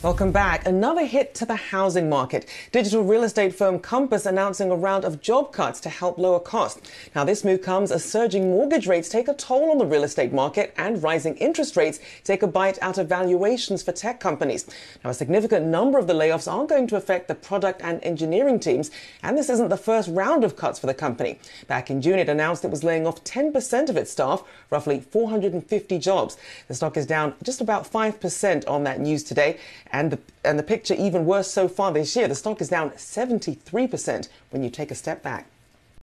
Welcome back. Another hit to the housing market. Digital real estate firm Compass announcing a round of job cuts to help lower costs. Now, this move comes as surging mortgage rates take a toll on the real estate market and rising interest rates take a bite out of valuations for tech companies. Now, a significant number of the layoffs are going to affect the product and engineering teams, and this isn't the first round of cuts for the company. Back in June, it announced it was laying off 10% of its staff, roughly 450 jobs. The stock is down just about 5% on that news today. And the picture even worse so far this year. The stock is down 73% when you take a step back.